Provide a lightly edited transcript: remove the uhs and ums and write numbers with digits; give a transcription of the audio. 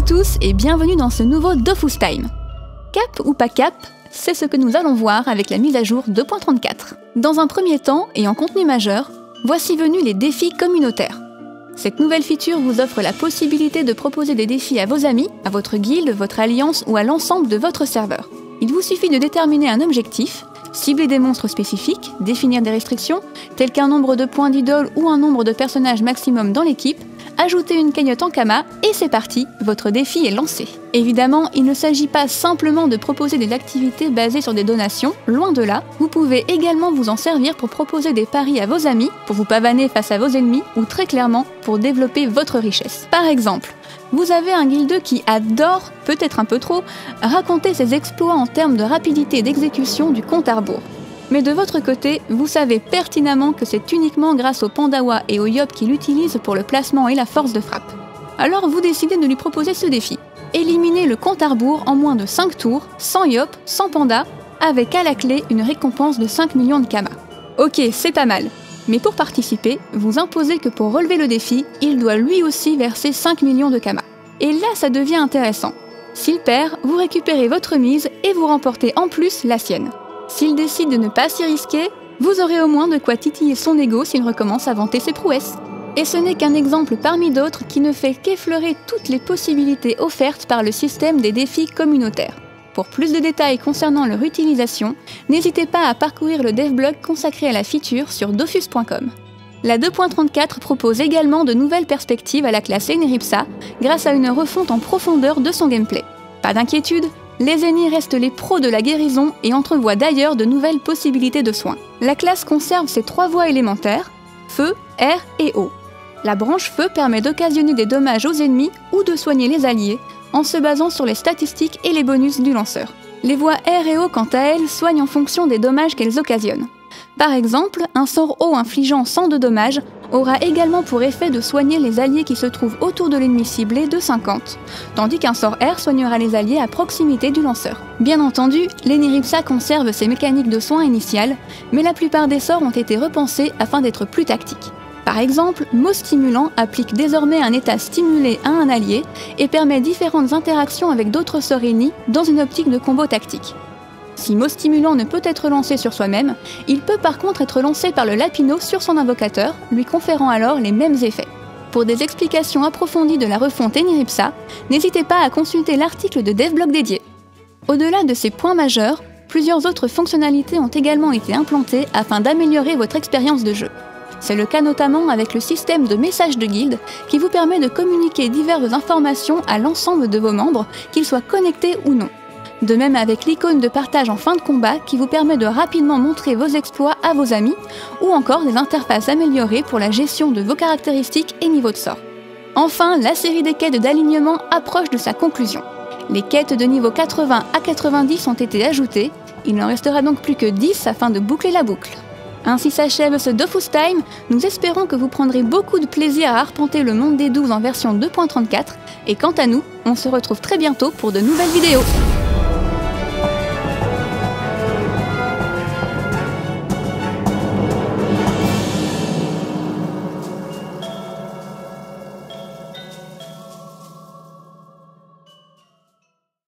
à tous et bienvenue dans ce nouveau Dofus Time. Cap ou pas cap, c'est ce que nous allons voir avec la mise à jour 2.34. Dans un premier temps et en contenu majeur, voici venus les défis communautaires. Cette nouvelle feature vous offre la possibilité de proposer des défis à vos amis, à votre guilde, votre alliance ou à l'ensemble de votre serveur. Il vous suffit de déterminer un objectif, cibler des monstres spécifiques, définir des restrictions, telles qu'un nombre de points d'idole ou un nombre de personnages maximum dans l'équipe, ajouter une cagnotte en Kama et c'est parti, votre défi est lancé. Évidemment, il ne s'agit pas simplement de proposer des activités basées sur des donations, loin de là, vous pouvez également vous en servir pour proposer des paris à vos amis, pour vous pavaner face à vos ennemis ou très clairement, pour développer votre richesse. Par exemple, vous avez un guildeux qui adore, peut-être un peu trop, raconter ses exploits en termes de rapidité d'exécution du compte à rebours. Mais de votre côté, vous savez pertinemment que c'est uniquement grâce aux Pandawa et aux Yop qui l'utilisent pour le placement et la force de frappe. Alors vous décidez de lui proposer ce défi. Éliminez le compte à rebours en moins de 5 tours, sans Yop, sans Panda, avec à la clé une récompense de 5 millions de Kama. Ok, c'est pas mal. Mais pour participer, vous imposez que pour relever le défi, il doit lui aussi verser 5 millions de Kama. Et là, ça devient intéressant. S'il perd, vous récupérez votre mise et vous remportez en plus la sienne. S'il décide de ne pas s'y risquer, vous aurez au moins de quoi titiller son ego s'il recommence à vanter ses prouesses. Et ce n'est qu'un exemple parmi d'autres qui ne fait qu'effleurer toutes les possibilités offertes par le système des défis communautaires. Pour plus de détails concernant leur utilisation, n'hésitez pas à parcourir le devblog consacré à la feature sur dofus.com. La 2.34 propose également de nouvelles perspectives à la classe Eniripsa grâce à une refonte en profondeur de son gameplay. Pas d'inquiétude, les Eni restent les pros de la guérison et entrevoient d'ailleurs de nouvelles possibilités de soins. La classe conserve ses 3 voies élémentaires, feu, air et eau. La branche feu permet d'occasionner des dommages aux ennemis ou de soigner les alliés, en se basant sur les statistiques et les bonus du lanceur. Les voies air et eau quant à elles soignent en fonction des dommages qu'elles occasionnent. Par exemple, un sort eau infligeant 100 de dommages aura également pour effet de soigner les alliés qui se trouvent autour de l'ennemi ciblé de 50, tandis qu'un sort air soignera les alliés à proximité du lanceur. Bien entendu, l'Eniripsa conserve ses mécaniques de soins initiales, mais la plupart des sorts ont été repensés afin d'être plus tactiques. Par exemple, MotStimulant applique désormais un état stimulé à un allié et permet différentes interactions avec d'autres sorts Eni dans une optique de combo tactique. Si MotStimulant ne peut être lancé sur soi-même, il peut par contre être lancé par le Lapinot sur son invocateur, lui conférant alors les mêmes effets. Pour des explications approfondies de la refonte Eniripsa, n'hésitez pas à consulter l'article de devblog dédié. Au-delà de ces points majeurs, plusieurs autres fonctionnalités ont également été implantées afin d'améliorer votre expérience de jeu. C'est le cas notamment avec le système de messages de guilde qui vous permet de communiquer diverses informations à l'ensemble de vos membres, qu'ils soient connectés ou non. De même avec l'icône de partage en fin de combat qui vous permet de rapidement montrer vos exploits à vos amis ou encore des interfaces améliorées pour la gestion de vos caractéristiques et niveaux de sort. Enfin, la série des quêtes d'alignement approche de sa conclusion. Les quêtes de niveau 80 à 90 ont été ajoutées, il n'en restera donc plus que 10 afin de boucler la boucle. Ainsi s'achève ce Dofus Time, nous espérons que vous prendrez beaucoup de plaisir à arpenter le monde des Douze en version 2.34 et quant à nous, on se retrouve très bientôt pour de nouvelles vidéos.